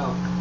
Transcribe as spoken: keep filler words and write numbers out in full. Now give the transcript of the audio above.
milk.